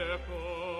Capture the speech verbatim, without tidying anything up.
le peau.